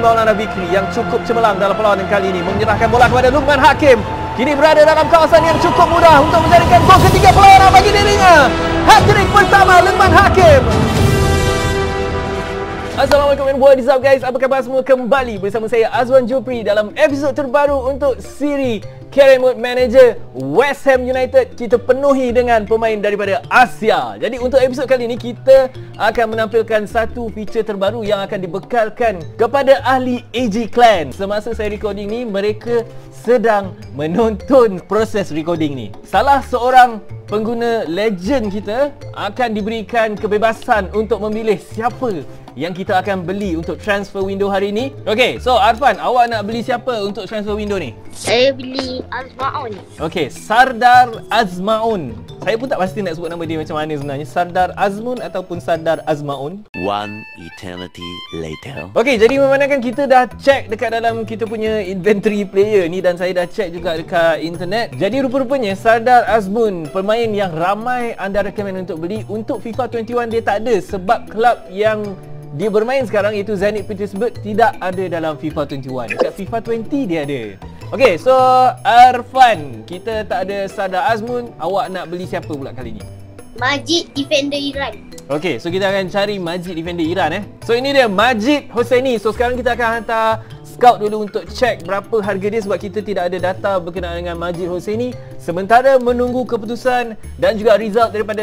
Egy Maulana Vikri yang cukup cemerlang dalam perlawanan kali ini, menyerahkan bola kepada Luqman Hakim. Kini berada dalam kawasan yang cukup mudah untuk menjadikan gol ketiga perlawanan bagi dirinya. Hat-trick pertama Luqman Hakim. Assalamualaikum and what's up guys, apa khabar semua? Kembali bersama saya Azwan Juperi dalam episod terbaru untuk siri Career Mode Manager West Ham United. Kita penuhi dengan pemain daripada Asia. Jadi untuk episod kali ini kita akan menampilkan satu feature terbaru yang akan dibekalkan kepada ahli AG Clan. Semasa saya recording ni, mereka sedang menonton proses recording ni. Salah seorang pengguna legend kita akan diberikan kebebasan untuk memilih siapa yang kita akan beli untuk transfer window hari ini. Okay, so Arfan, awak nak beli siapa untuk transfer window ni? Saya beli Azmoun. Okay, Sardar Azmoun. Saya pun tak pasti nak sebut nama dia macam mana sebenarnya, Sardar Azmoun ataupun Sardar Azmoun. One eternity later. Okay, jadi memandangkan kita dah check dekat dalam kita punya inventory player ni, dan saya dah check juga dekat internet. Jadi rupa-rupanya Sardar Azmoun, pemain yang ramai anda recommend untuk beli. Untuk FIFA 21 dia tak ada, sebab klub yang dia bermain sekarang iaitu Zenit Petersburg tidak ada dalam FIFA 21. Dekat FIFA 20 dia ada. Okay, so Arfan, kita tak ada Sardar Azmoun. Awak nak beli siapa pula kali ni? Majid, defender Iran. Okay, so kita akan cari Majid, defender Iran So ini dia Majid Hosseini. So sekarang kita akan hantar scout dulu untuk cek berapa harga dia, sebab kita tidak ada data berkenaan dengan Majid Hosseini. Sementara menunggu keputusan dan juga result daripada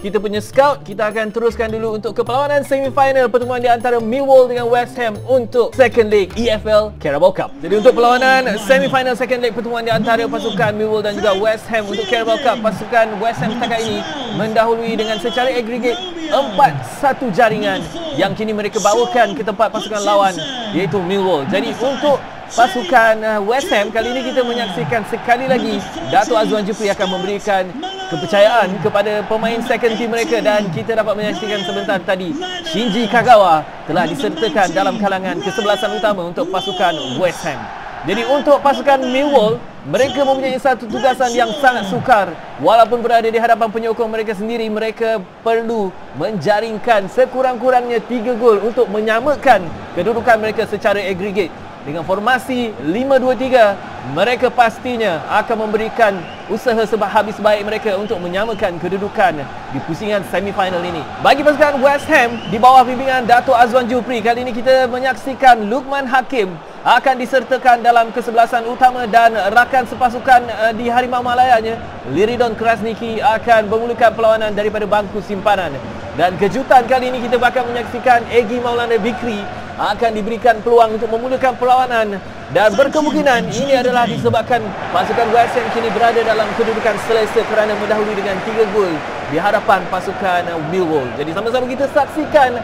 kita punya scout, kita akan teruskan dulu untuk perlawanan semi-final pertemuan di antara Millwall dengan West Ham untuk second leg EFL Carabao Cup. Jadi untuk perlawanan semi-final second leg pertemuan di antara pasukan Millwall dan juga West Ham untuk Carabao Cup, pasukan West Ham setakat ini mendahului dengan secara agregat 4-1 jaringan yang kini mereka bawakan ke tempat pasukan lawan iaitu Millwall. Jadi untuk pasukan West Ham kali ini kita menyaksikan sekali lagi Dato' Azwan Juperi akan memberikan kepercayaan kepada pemain second team mereka, dan kita dapat menyaksikan sebentar tadi Shinji Kagawa telah disertakan dalam kalangan kesebelasan utama untuk pasukan West Ham. Jadi untuk pasukan Millwall, mereka mempunyai satu tugasan yang sangat sukar. Walaupun berada di hadapan penyokong mereka sendiri, mereka perlu menjaringkan sekurang-kurangnya 3 gol untuk menyamakan kedudukan mereka secara agregat. Dengan formasi 5-2-3, mereka pastinya akan memberikan usaha sehabis baik mereka untuk menyamakan kedudukan di pusingan semifinal ini. Bagi pasukan West Ham di bawah bimbingan Dato' Azwan Juperi, kali ini kita menyaksikan Luqman Hakim akan disertakan dalam kesebelasan utama, dan rakan sepasukan di Harimau Malayanya Liridon Krasniki akan memulakan perlawanan daripada bangku simpanan. Dan kejutan kali ini kita bakal menyaksikan Egy Maulana Vikri akan diberikan peluang untuk memulakan perlawanan, dan berkemungkinan ini adalah disebabkan pasukan West Ham kini berada dalam kedudukan selesa kerana mendahului dengan 3 gol di hadapan pasukan Millwall. Jadi sama-sama kita saksikan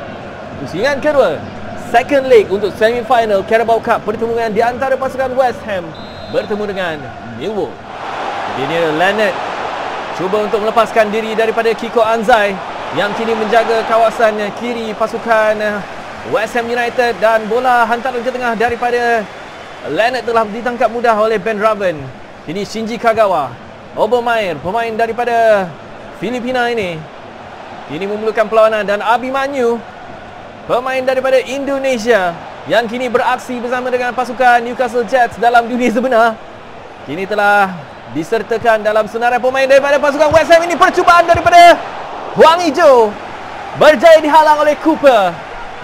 pusingan kedua second leg untuk semi-final Carabao Cup, pertemuan di antara pasukan West Ham bertemu dengan Millwall. Daniel Leonard cuba untuk melepaskan diri daripada Kiko Anzai yang kini menjaga kawasan kiri pasukan West Ham United, dan bola hantaran ke tengah daripada Leonard telah ditangkap mudah oleh Ben Raven. Ini Shinji Kagawa, Obermeier, pemain daripada Filipina ini. Ini memerlukan perlawanan, dan Abimanyu, pemain daripada Indonesia yang kini beraksi bersama dengan pasukan Newcastle Jets dalam dunia sebenar, kini telah disertakan dalam senarai pemain daripada pasukan West Ham ini. Percubaan daripada Hwang Hee-chan berjaya dihalang oleh Cooper.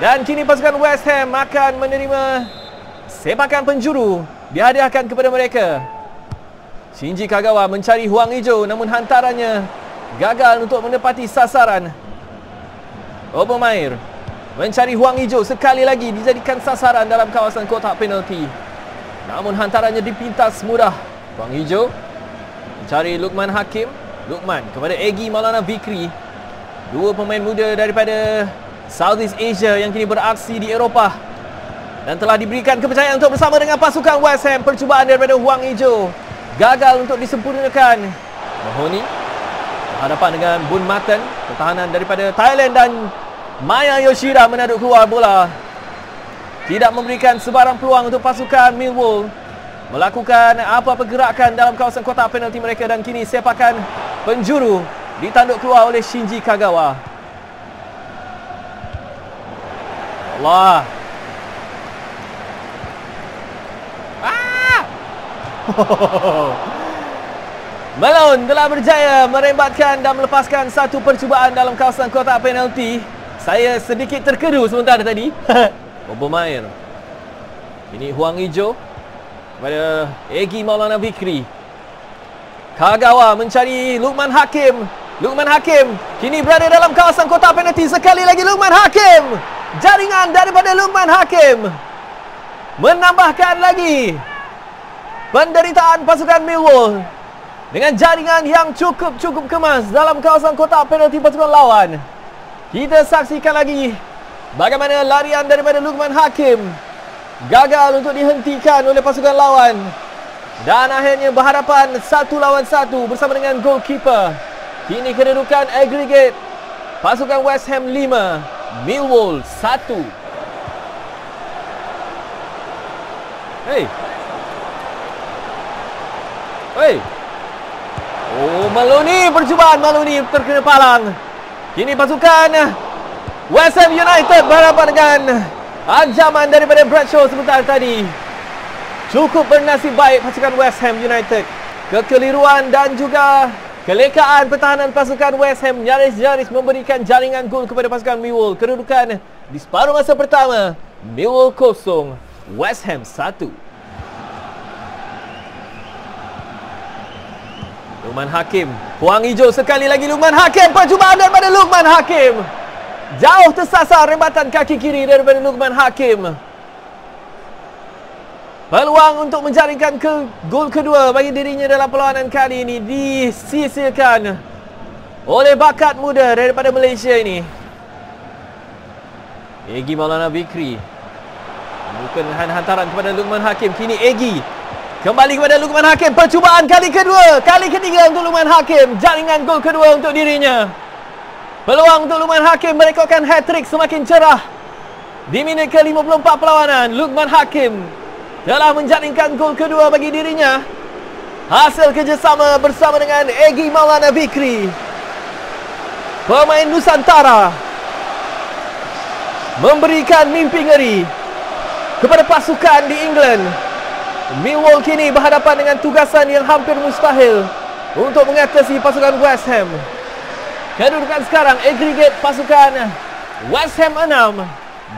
Dan kini pasukan West Ham akan menerima sepakan penjuru dihadiahkan kepada mereka. Shinji Kagawa mencari Hwang Hee-chan, namun hantarannya gagal untuk menepati sasaran. Obermeier mencari Hwang Hee-chan sekali lagi, dijadikan sasaran dalam kawasan kotak penalti, namun hantarannya dipintas mudah. Hwang Hee-chan mencari Luqman Hakim. Luqman kepada Egy Maulana Vikri, dua pemain muda daripada Southeast Asia yang kini beraksi di Eropah dan telah diberikan kepercayaan untuk bersama dengan pasukan West Ham. Percubaan daripada Hwang Hee-chan gagal untuk disempurnakan. Mahoney berhadapan dengan Bun Matan, pertahanan daripada Thailand, dan Maya Yoshida menaduk keluar bola, tidak memberikan sebarang peluang untuk pasukan Millwall melakukan apa-apa gerakan dalam kawasan kotak penalti mereka. Dan kini sepakan penjuru ditanduk keluar oleh Shinji Kagawa. Allah, Malone telah berjaya merembatkan dan melepaskan satu percubaan dalam kawasan kotak penalti. Saya sedikit terkedu sementara tadi. Obermeier. Ini Hwang Hee-chan kepada Egy Maulana Vikri. Kagawa mencari Luqman Hakim. Luqman Hakim kini berada dalam kawasan kotak penalti. Sekali lagi Luqman Hakim. Jaringan daripada Luqman Hakim menambahkan lagi penderitaan pasukan Millwall dengan jaringan yang cukup kemas dalam kawasan kotak penalti pasukan lawan. Kita saksikan lagi bagaimana larian daripada Luqman Hakim gagal untuk dihentikan oleh pasukan lawan dan akhirnya berhadapan 1 lawan 1 bersama dengan goalkeeper. Kini kedudukan agregat pasukan West Ham 5, Millwall 1. Hey. Oh, Maloney, percubaan Maloney terkena palang. Kini pasukan West Ham United berhadapan dengan ancaman daripada Bradshaw sebentar tadi. Cukup bernasib baik pasukan West Ham United. Kekeliruan dan juga kelekaan pertahanan pasukan West Ham nyaris-nyaris memberikan jaringan gol kepada pasukan Millwall. Kedudukan di separuh masa pertama, Millwall 0, West Ham 1. Luqman Hakim, Hwang Hee-chan sekali lagi. Luqman Hakim, percubaan daripada Luqman Hakim. Jauh tersasar rembatan kaki kiri daripada Luqman Hakim. Peluang untuk menjaringkan gol kedua bagi dirinya dalam perlawanan kali ini disisirkan oleh bakat muda daripada Malaysia ini. Egy Maulana Vikri. Bukan hantaran kepada Luqman Hakim. Kini Egy kembali kepada Luqman Hakim. Percubaan kali kedua, kali ketiga untuk Luqman Hakim. Jaringan gol kedua untuk dirinya. Peluang untuk Luqman Hakim merekodkan hat-trick semakin cerah di minit ke-54 perlawanan. Luqman Hakim telah menjaringkan gol kedua bagi dirinya hasil kerjasama bersama dengan Egy Maulana Vikri, pemain Nusantara, memberikan mimpi ngeri kepada pasukan di England. Millwall kini berhadapan dengan tugasan yang hampir mustahil untuk mengatasi pasukan West Ham. Kedudukan sekarang agregat pasukan West Ham 6,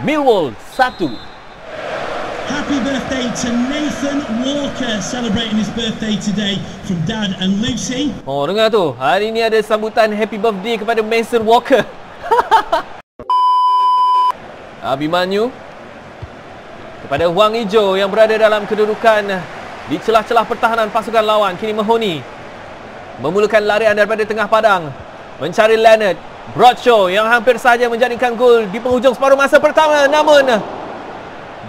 Millwall 1. Happy birthday to Nathan Walker, celebrating his birthday today from Dad and Lucy. Oh, dengar tu. Hari ini ada sambutan happy birthday kepada Mason Walker. Abimanyu kepada Hwang Hee-chan yang berada dalam kedudukan di celah-celah pertahanan pasukan lawan. Kini Mahoney memulakan larian daripada tengah padang mencari Leonard Bradshaw yang hampir sahaja menjadikan gol di penghujung separuh masa pertama, namun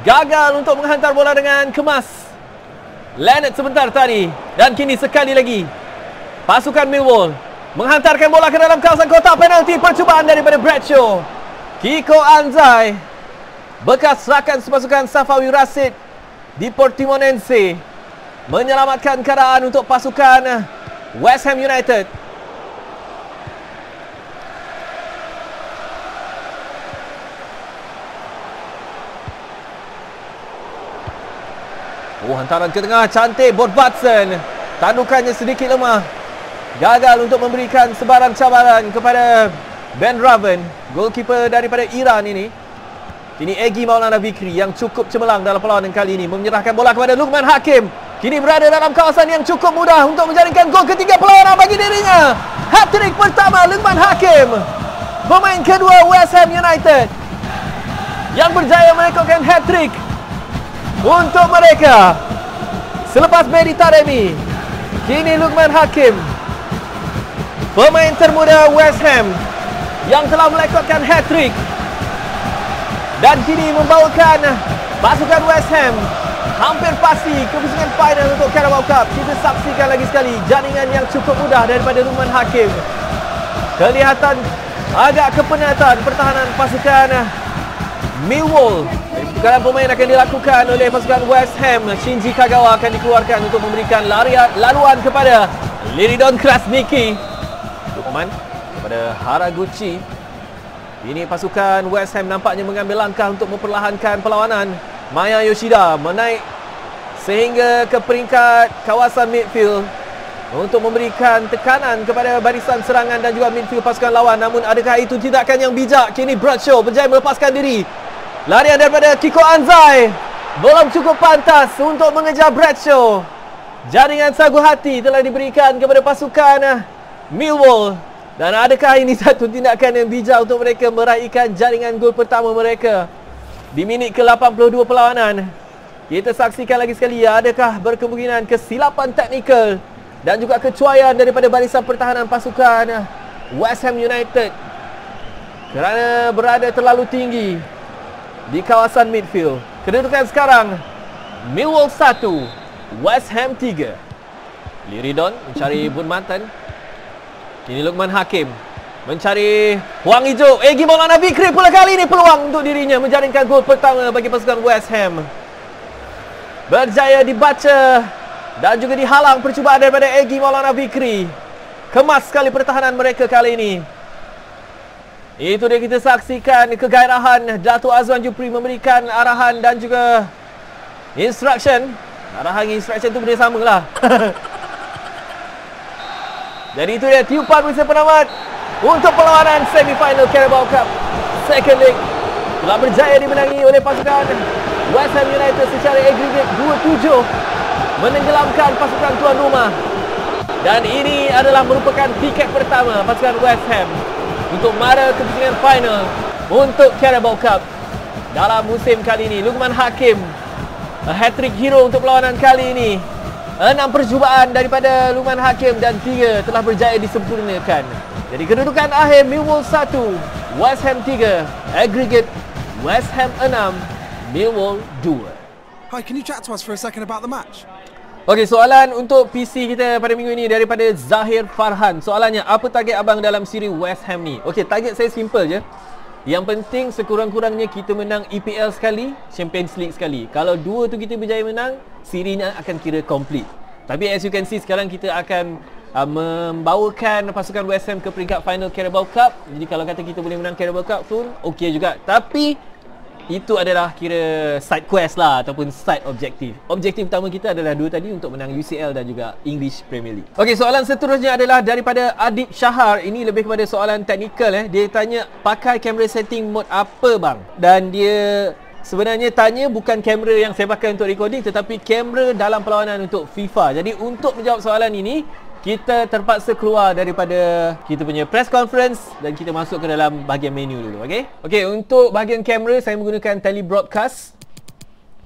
gagal untuk menghantar bola dengan kemas Leonard sebentar tadi. Dan kini sekali lagi pasukan Millwall menghantarkan bola ke dalam kawasan kotak penalti. Percubaan daripada Bradshaw. Kiko Anzai, bekas rakan sepasukan Safawi Rasid di Portimonense, menyelamatkan keadaan untuk pasukan West Ham United. Oh, hantaran ke tengah cantik. Bodvatson, tandukannya sedikit lemah, gagal untuk memberikan sebarang cabaran kepada Ben Raven, goalkeeper daripada Iran ini. Kini Egy Maulana Vikri yang cukup cemerlang dalam perlawanan kali ini menyerahkan bola kepada Luqman Hakim. Kini berada dalam kawasan yang cukup mudah untuk menjaringkan gol ketiga perlawanan bagi dirinya. Hat-trick pertama Luqman Hakim, pemain kedua West Ham United yang berjaya merekodkan hat-trick untuk mereka selepas Medi Taremi. Kini Luqman Hakim, pemain termuda West Ham yang telah merekodkan hat-trick dan kini membawakan pasukan West Ham hampir pasti ke pusingan final untuk Carabao Cup. Kita saksikan lagi sekali jaringan yang cukup mudah daripada Luqman Hakim. Kelihatan agak kepenatan pertahanan pasukan Millwall. Pertukaran pemain akan dilakukan oleh pasukan West Ham. Shinji Kagawa akan dikeluarkan untuk memberikan laluan kepada Liridon Krasniki. Luqman kepada Haraguchi. Ini pasukan West Ham nampaknya mengambil langkah untuk memperlahankan perlawanan. Maya Yoshida menaik sehingga ke peringkat kawasan midfield untuk memberikan tekanan kepada barisan serangan dan juga midfield pasukan lawan. Namun adakah itu tindakan yang bijak? Kini Bradshaw berjaya melepaskan diri. Larian daripada Kiko Anzai belum cukup pantas untuk mengejar Bradshaw. Jaringan sagu hati telah diberikan kepada pasukan Millwall. Dan adakah ini satu tindakan yang bijak untuk mereka meraihkan jaringan gol pertama mereka di minit ke-82 perlawanan? Kita saksikan lagi sekali, adakah berkemungkinan kesilapan teknikal dan juga kecuaian daripada barisan pertahanan pasukan West Ham United kerana berada terlalu tinggi di kawasan midfield. Kedudukan sekarang Millwall 1, West Ham 3. Liridon mencari Bun Mantan. Ini Luqman Hakim mencari Wang Hijau. Egy Maulana Vikri pula kali ini peluang untuk dirinya menjaringkan gol pertama bagi pasukan West Ham. Berjaya dibaca dan juga dihalang percubaan daripada Egy Maulana Vikri. Kemas sekali pertahanan mereka kali ini. Itu dia, kita saksikan kegairahan Dato' Azwan Juperi memberikan arahan dan juga instruction. Arahan instruction tu benda samalah. Jadi itu dia tiupan whistle penamat untuk perlawanan semi-final Carabao Cup Second Leg. Telah berjaya dimenangi oleh pasukan West Ham United secara aggregate 2-7, menenggelamkan pasukan tuan rumah. Dan ini adalah merupakan tiket pertama pasukan West Ham untuk mara kepusingan final untuk Carabao Cup dalam musim kali ini. Luqman Hakim, hat-trick hero untuk perlawanan kali ini. 6 percubaan daripada Luqman Hakim dan 3 telah berjaya disempurnakan. Jadi kedudukan akhir Millwall 1, West Ham 3. Aggregate West Ham 6, Millwall 2. Hi, can you chat to us for a second about the match? Okey, soalan untuk PC kita pada minggu ini daripada Zahir Farhan. Soalannya, apa target abang dalam siri West Ham ni? Okey, target saya simple je. Yang penting sekurang-kurangnya kita menang EPL sekali, Champions League sekali. Kalau dua tu kita berjaya menang, siri ni akan kira complete. Tapi as you can see, sekarang kita akan membawakan pasukan West Ham ke peringkat final Carabao Cup. Jadi kalau kata kita boleh menang Carabao Cup pun okey juga. Tapi itu adalah kira side quest lah, ataupun side objektif. Objektif utama kita adalah dua tadi, untuk menang UCL dan juga English Premier League. Okey, soalan seterusnya adalah daripada Adib Shahar. Ini lebih kepada soalan teknikal. Dia tanya, pakai kamera setting mode apa bang? Dan dia sebenarnya tanya bukan kamera yang saya pakai untuk recording, tetapi kamera dalam perlawanan untuk FIFA. Jadi untuk menjawab soalan ini, kita terpaksa keluar daripada kita punya press conference dan kita masuk ke dalam bahagian menu dulu. Okey, okey, untuk bahagian kamera saya menggunakan tele broadcast.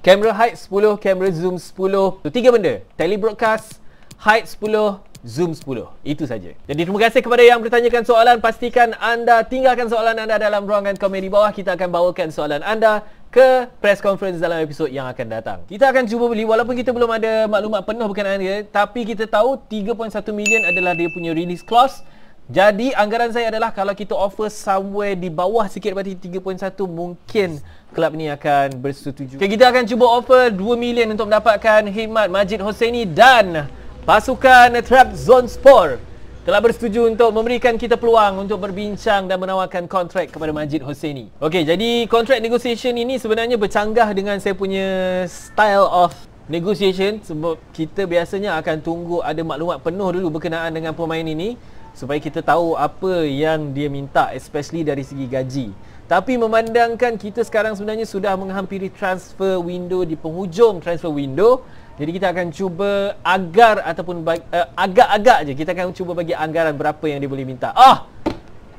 Kamera height 10, kamera zoom 10. Itu 3 benda. Tele broadcast, height 10, zoom 10. Itu saja. Jadi terima kasih kepada yang bertanyakan soalan. Pastikan anda tinggalkan soalan anda dalam ruangan komen di bawah. Kita akan bawakan soalan anda ke press conference dalam episod yang akan datang. Kita akan cuba beli walaupun kita belum ada maklumat penuh berkenaan dia, tapi kita tahu 3.1 million adalah dia punya release clause. Jadi anggaran saya adalah kalau kita offer somewhere di bawah sikit berarti 3.1, mungkin kelab ni akan bersetuju. Okay, kita akan cuba offer 2 million untuk mendapatkan khidmat Majid Hosseini, dan pasukan Trabzonspor telah bersetuju untuk memberikan kita peluang untuk berbincang dan menawarkan kontrak kepada Majid Hosseini. Okey, jadi kontrak negotiation ini sebenarnya bercanggah dengan saya punya style of negotiation, sebab kita biasanya akan tunggu ada maklumat penuh dulu berkenaan dengan pemain ini supaya kita tahu apa yang dia minta, especially dari segi gaji. Tapi memandangkan kita sekarang sebenarnya sudah menghampiri transfer window, di penghujung transfer window, jadi kita akan cuba agar ataupun agak-agak je kita akan cuba bagi anggaran berapa yang dia boleh minta.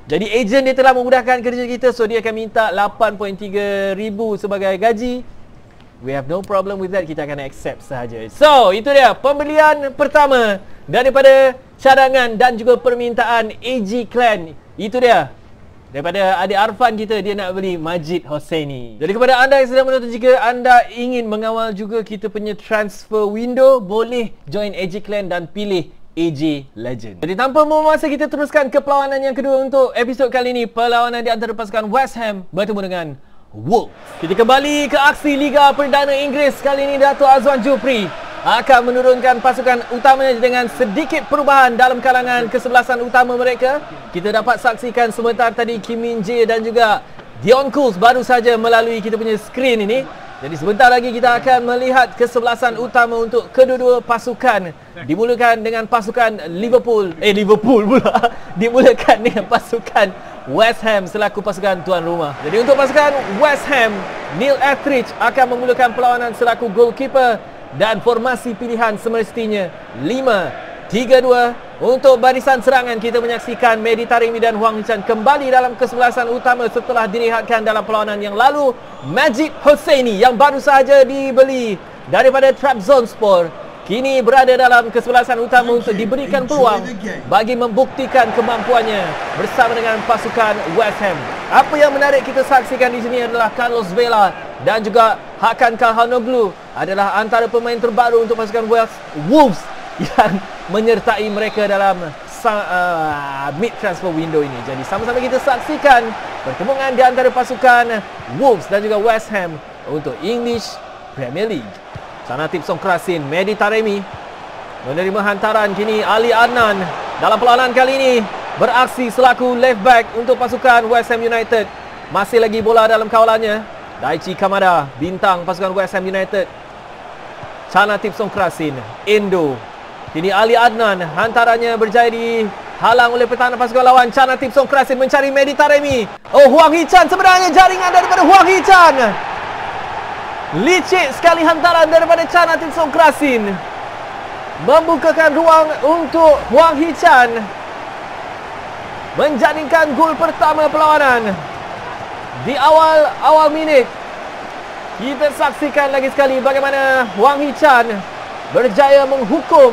Jadi ejen dia telah memudahkan kerja kita, so dia akan minta 8.3 ribu sebagai gaji. We have no problem with that, kita akan accept sahaja. So, itu dia pembelian pertama daripada cadangan dan juga permintaan AG Clan. Itu dia. Daripada adik Arfan kita, dia nak beli Majid Hosseini. Jadi kepada anda yang sedang menonton, jika anda ingin mengawal juga kita punya transfer window, boleh join AG Clan dan pilih AG Legend. Jadi tanpa membuang masa, kita teruskan ke perlawanan yang kedua untuk episod kali ini. Perlawanan di antara pasukan West Ham bertemu dengan Wolves. Kita kembali ke aksi Liga Perdana Inggeris. Kali ini Dato' Azwan Juperi akan menurunkan pasukan utamanya dengan sedikit perubahan dalam kalangan kesebelasan utama mereka. Kita dapat saksikan sebentar tadi Kim Min-jae dan juga Dion Coulibaly baru saja melalui kita punya skrin ini Jadi sebentar lagi kita akan melihat kesebelasan utama untuk kedua-dua pasukan. Dimulakan dengan pasukan Liverpool pula. Dimulakan dengan pasukan West Ham selaku pasukan tuan rumah. Jadi untuk pasukan West Ham, Neil Etheridge akan memulakan perlawanan selaku goalkeeper dan formasi pilihan semestinya 5-3-2. Untuk barisan serangan kita menyaksikan Medi Taremi dan Hwang Hee-chan kembali dalam kesebelasan utama setelah direhatkan dalam perlawanan yang lalu. Majid Hosseini yang baru sahaja dibeli daripada Trabzonspor kini berada dalam kesebelasan utama untuk diberikan peluang bagi membuktikan kemampuannya bersama dengan pasukan West Ham. Apa yang menarik kita saksikan di sini adalah Carlos Vela dan juga Hakan Calhanoglu adalah antara pemain terbaru untuk pasukan Wolves yang menyertai mereka dalam mid transfer window ini. Jadi sama-sama kita saksikan pertemuan di antara pasukan Wolves dan juga West Ham untuk English Premier League. Chanathip Songkrasin, Medi Taremi menerima hantaran, kini Ali Adnan dalam perlawanan kali ini beraksi selaku left back untuk pasukan West Ham United. Masih lagi bola dalam kawalannya Daichi Kamada, bintang pasukan West Ham United. Chanathip Songkrasin, Indo. Kini Ali Adnan, hantarannya berjaya dihalang oleh pertahanan pasukan lawan. Chanathip Songkrasin mencari Medi Taremi. Oh, Hwang Hee-chan, sebenarnya jaringan daripada Hwang Hee-chan. Licik sekali hantaran daripada Chanathip Songkrasin, membukakan ruang untuk Hwang Hee-chan menjadikan gol pertama perlawanan di awal minit. Kita saksikan lagi sekali bagaimana Hwang Hee-chan berjaya menghukum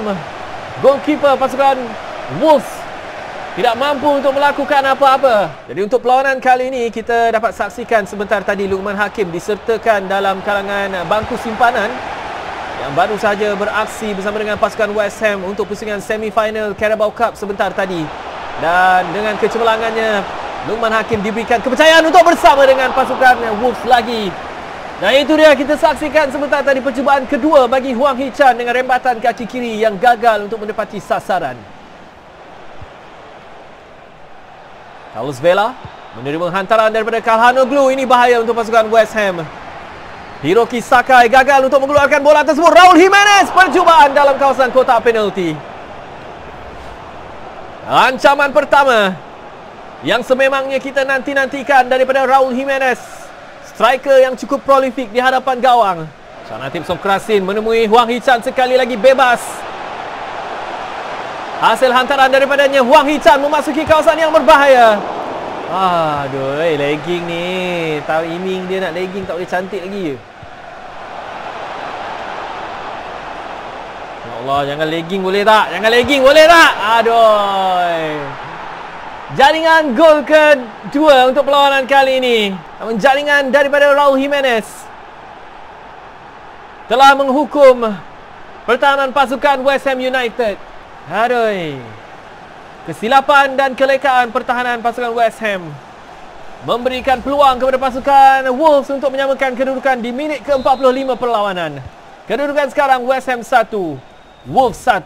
goalkeeper pasukan Wolves, tidak mampu untuk melakukan apa-apa. Jadi untuk perlawanan kali ini kita dapat saksikan sebentar tadi Luqman Hakim disertakan dalam kalangan bangku simpanan yang baru sahaja beraksi bersama dengan pasukan West Ham untuk pusingan semi-final Carabao Cup sebentar tadi. Dan dengan kecemerlangannya Luqman Hakim diberikan kepercayaan untuk bersama dengan pasukan Wolves lagi. Dan itu dia, kita saksikan sebentar tadi percubaan kedua bagi Hwang Hee-chan dengan rembatan kaki kiri yang gagal untuk mendepati sasaran. Carlos Vela menerima hantaran daripada Calhanoglu. Ini bahaya untuk pasukan West Ham. Hiroki Sakai gagal untuk mengeluarkan bola tersebut. Raul Jimenez, percubaan dalam kawasan kotak penalti. Ancaman pertama yang sememangnya kita nanti-nantikan daripada Raul Jimenez, striker yang cukup prolifik di hadapan gawang. Chanathip Songkrasin menemui Hwang Hee-chan sekali lagi bebas. Hasil hantaran daripadanya, Hwang Hee-chan memasuki kawasan yang berbahaya. Aduh, legging ni. Tahu iming dia nak legging tak boleh cantik lagi. Ya Allah, jangan legging boleh tak? Jangan legging boleh tak? Aduh. Jaringan gol kedua untuk perlawanan kali ini. Namun jaringan daripada Raul Jimenez telah menghukum pertahanan pasukan West Ham United. Aduh. Kesilapan dan kelekaan pertahanan pasukan West Ham memberikan peluang kepada pasukan Wolves untuk menyamakan kedudukan di minit ke-45 perlawanan. Kedudukan sekarang West Ham 1, Wolves 1.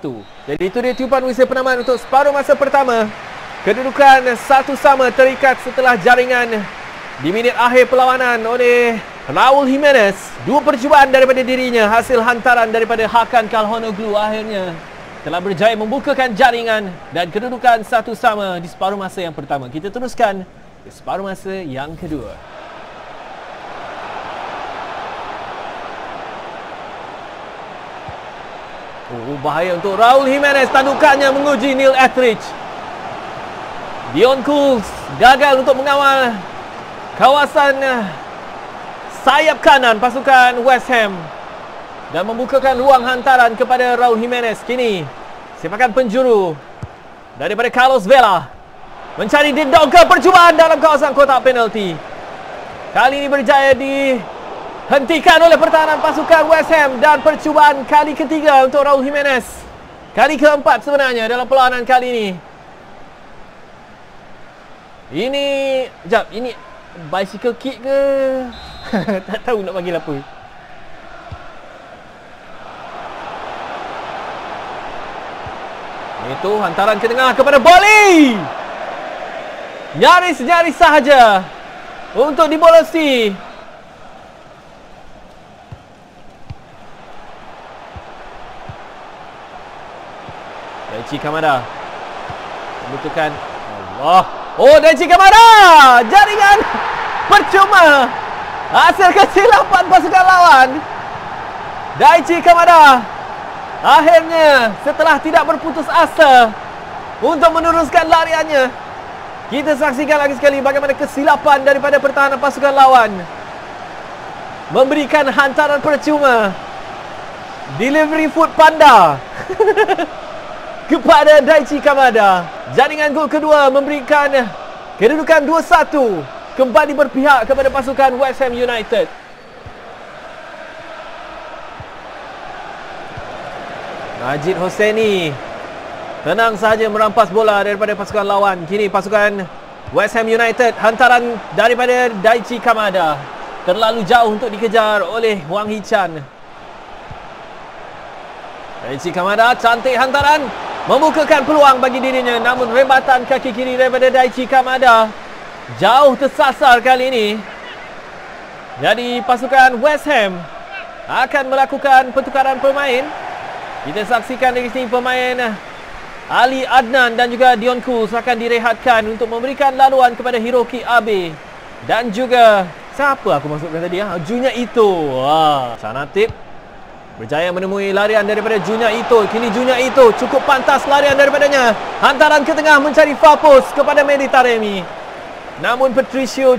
Jadi itu dia tiupan whistle penamaan untuk separuh masa pertama. Kedudukan satu sama terikat setelah jaringan di minit akhir perlawanan oleh Raul Jimenez. Dua percubaan daripada dirinya, hasil hantaran daripada Hakan Calhanoglu akhirnya telah berjaya membukakan jaringan dan kedudukan satu sama di separuh masa yang pertama. Kita teruskan ke separuh masa yang kedua. Oh, bahaya untuk Raul Jimenez, tandukannya menguji Neil Etheridge. Dion Coulibaly gagal untuk mengawal kawasan sayap kanan pasukan West Ham dan membukakan ruang hantaran kepada Raul Jimenez. Kini sepakan penjuru daripada Carlos Vela mencari didogger, percubaan dalam kawasan kotak penalti. Kali ini berjaya dihentikan oleh pertahanan pasukan West Ham dan percubaan kali ketiga untuk Raul Jimenez. Kali keempat sebenarnya dalam perlawanan kali ini. Ini, jap, ini bicycle kick ke? Tak tahu nak panggil apa. Itu hantaran ke tengah kepada Bali. Nyaris-nyaris sahaja untuk dibolosi Daichi Kamada membutuhkan. Allah. Oh, Daichi Kamada, jaringan percuma. Hasil kesilapan pasukan lawan. Daichi Kamada akhirnya setelah tidak berputus asa untuk meneruskan lariannya, kita saksikan lagi sekali bagaimana kesilapan daripada pertahanan pasukan lawan memberikan hantaran percuma. Delivery food panda kepada Daichi Kamada. Jaringan gol kedua memberikan kedudukan 2-1 kembali berpihak kepada pasukan West Ham United. Majid Hosseini tenang sahaja merampas bola daripada pasukan lawan. Kini pasukan West Ham United, hantaran daripada Daichi Kamada terlalu jauh untuk dikejar oleh Hwang Hee-chan. Daichi Kamada, cantik hantaran, membukakan peluang bagi dirinya, namun rebatan kaki kiri daripada Daichi Kamada jauh tersasar kali ini. Jadi pasukan West Ham akan melakukan pertukaran pemain. Kita saksikan di sini pemain Ali Adnan dan juga Dion Coulibaly akan direhatkan untuk memberikan laluan kepada Hiroki Abe dan juga siapa aku masukkan tadi ya? Junya Ito. Chanathip berjaya menemui larian daripada Junya Ito. Kini Junya Ito cukup pantas larian daripadanya. Hantaran ke tengah mencari Fapos kepada Medi Taremi. Namun Patricio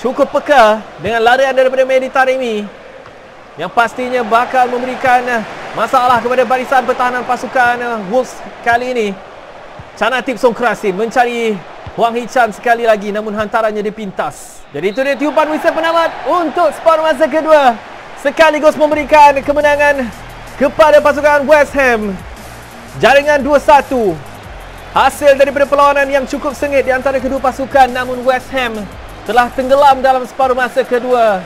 cukup peka dengan larian daripada Medi Taremi, yang pastinya bakal memberikan masalah kepada barisan pertahanan pasukan Wolves kali ini. Chanathip Songkrasin mencari Hwang Hee-chan sekali lagi, namun hantarannya dipintas. Jadi itu dia tiupan whistle penamat untuk skor masa kedua, sekaligus memberikan kemenangan kepada pasukan West Ham. Jaringan 2-1. Hasil daripada perlawanan yang cukup sengit di antara kedua pasukan, namun West Ham telah tenggelam dalam separuh masa kedua.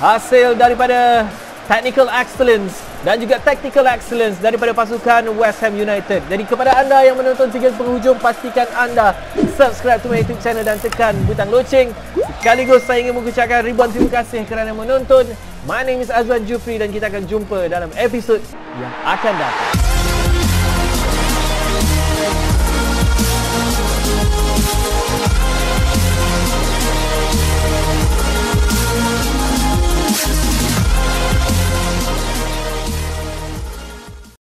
Hasil daripada technical excellence dan juga tactical excellence daripada pasukan West Ham United. Jadi kepada anda yang menonton sehingga penghujung, pastikan anda subscribe to my YouTube channel dan tekan butang loceng. Sekaligus saya ingin mengucapkan ribuan terima kasih kerana menonton. My name is Azwan Juperi dan kita akan jumpa dalam episod yang akan datang.